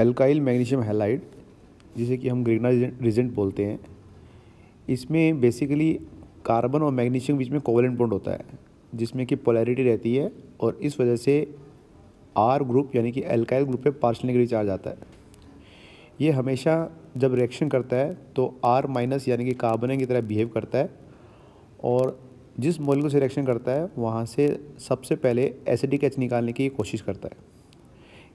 Alkyl magnesium halide, जिसे कि हम ग्रिग्नार्ड रिजेंट बोलते हैं, इसमें बेसिकली कार्बन और मैग्नीशियम बीच में कोवलेंट बॉन्ड होता है जिसमें कि पोलैरिटी रहती है और इस वजह से आर ग्रुप यानी कि एल्काइल ग्रुप पे पार्शल नेगेटिव चार्ज आता है। ये हमेशा जब रिएक्शन करता है तो आर माइनस यानी कि कार्बन की तरह बिहेव करता है और जिस मॉलिक्यूल से रिएक्शन करता है वहाँ से सबसे पहले एसिडिक एच निकालने की कोशिश करता है,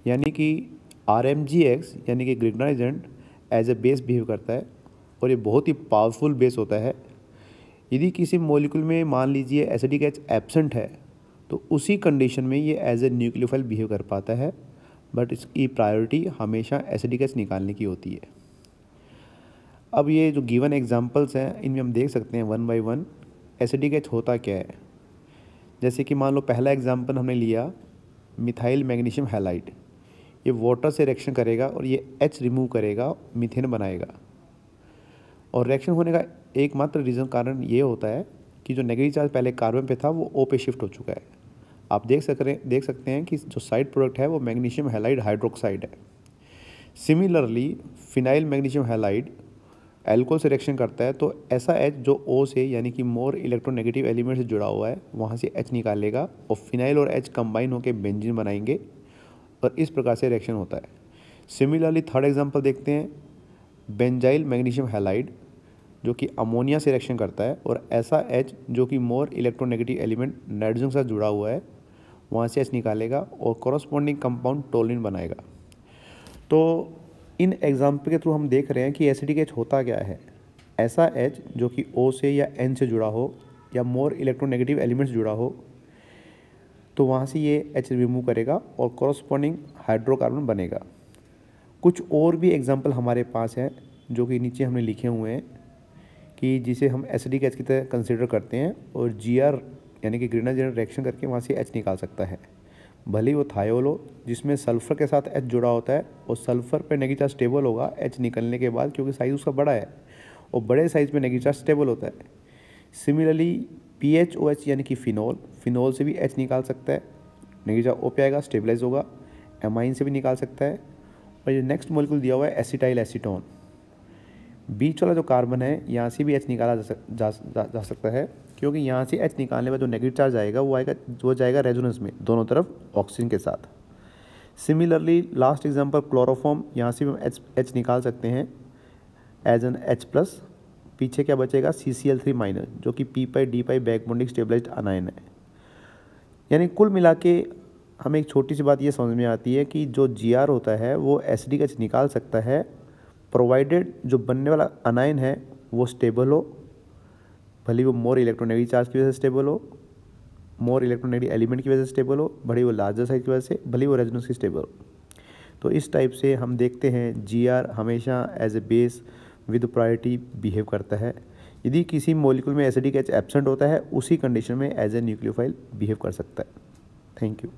यानी कि RMgX यानी कि Grignard reagent as a base behave करता है और ये बहुत ही पावरफुल बेस होता है। यदि किसी मॉलिक्यूल में मान लीजिए एसिडिक एच एब्सेंट है तो उसी कंडीशन में ये एज ए न्यूक्लियोफाइल बिहेव कर पाता है, बट इसकी प्रायोरिटी हमेशा एसिडिक एच निकालने की होती है। अब ये जो गिवन एग्जांपल्स हैं इनमें हम देख सकते हैं one by one acidic H होता क्या है। जैसे कि मान लो पहला एग्जांपल हमने लिया मिथाइल मैग्नीशियम हैलाइड, ये वाटर से रिएक्शन करेगा और ये एच रिमूव करेगा, मीथेन बनाएगा। और रिएक्शन होने का एकमात्र रीज़न कारण ये होता है कि जो नेगेटिव चार्ज पहले कार्बन पे था वो ओ पे शिफ्ट हो चुका है। आप देख सकते हैं कि जो साइड प्रोडक्ट है वो मैग्नीशियम हैलाइड हाइड्रोक्साइड है। Similarly phenyl magnesium halide alcohol से रिएक्शन करता है तो ऐसा एच जो ओ से यानी कि मोर इलेक्ट्रोनेगेटिव एलिमेंट से जुड़ा हुआ है वहाँ से एच निकालेगा और फिनाइल और एच कंबाइन होकर बेंजीन बनाएंगे और इस प्रकार से रिएक्शन होता है। सिमिलरली थर्ड एग्जांपल देखते हैं बेंजाइल मैग्नीशियम हैलाइड, जो कि अमोनिया से रिएक्शन करता है और ऐसा एच जो कि मोर इलेक्ट्रोनेगेटिव एलिमेंट नाइट्रोजन के साथ जुड़ा हुआ है वहाँ से एच निकालेगा और कॉरस्पॉन्डिंग कंपाउंड टोलिन बनाएगा। तो इन एग्जाम्पल के थ्रू हम देख रहे हैं कि एसिडिक एच होता क्या है। ऐसा एच जो कि ओ से या एन से जुड़ा हो या मोर इलेक्ट्रोनेगेटिव एलिमेंट से जुड़ा हो तो वहाँ से ये एच रिमूव करेगा और कॉरस्पॉन्डिंग हाइड्रोकार्बन बनेगा। कुछ और भी एग्जाम्पल हमारे पास हैं जो कि नीचे हमने लिखे हुए हैं कि जिसे हम एसिडिक एच की तरह कंसिडर करते हैं और जीआर यानी कि ग्रिग्नार्ड रिएजेंट रिएक्शन करके वहाँ से एच निकाल सकता है। भले ही वो थायोल हो जिसमें सल्फर के साथ एच जुड़ा होता है और सल्फर पे नेगेटिव चार्ज स्टेबल होगा एच निकलने के बाद, क्योंकि साइज़ उसका बड़ा है और बड़े साइज़ में नेगेटिव चार्ज स्टेबल होता है। सिमिलरली PHOH यानी कि फिनॉल से भी एच निकाल सकता है, नेगेटिव चार्ज ओ पे आएगा, स्टेबलाइज होगा। एमाइन से भी निकाल सकता है। और ये नेक्स्ट मॉलिक्यूल दिया हुआ है एसिटाइलएसीटोन, बीच वाला जो कार्बन है यहाँ से भी एच निकाला जा सकता है, क्योंकि यहाँ से एच निकालने में जो नेगेटिव चार्ज आएगा वो जाएगा रेजोनेंस में दोनों तरफ ऑक्सीजन के साथ। सिमिलरली लास्ट एग्जांपल क्लोरोफॉर्म, यहाँ से भी हम एच निकाल सकते हैं एज एन H+। पीछे क्या बचेगा CCl3-, जो कि P/D/, बैक बॉन्डिंग स्टेबलाइज्ड अनायन है। यानी कुल मिला के हमें एक छोटी सी बात ये समझ में आती है कि जो GR होता है वो एसिडिक एच निकाल सकता है, प्रोवाइडेड जो बनने वाला अनायन है वो स्टेबल हो, भले वो मोर इलेक्ट्रोनेगेटिव चार्ज की वजह से स्टेबल हो, मोर इलेक्ट्रोनेगेटिव एलिमेंट की वजह से स्टेबल हो, भले वो लार्जर साइज की वजह से, भले वो रेजोनेंस की स्टेबल हो। तो इस टाइप से हम देखते हैं जीआर हमेशा as a base with priority behave करता है। यदि किसी मॉलिक्यूल में एसिडिक एच एब्सेंट होता है उसी कंडीशन में एज ए न्यूक्लियोफाइल बिहेव कर सकता है। Thank you.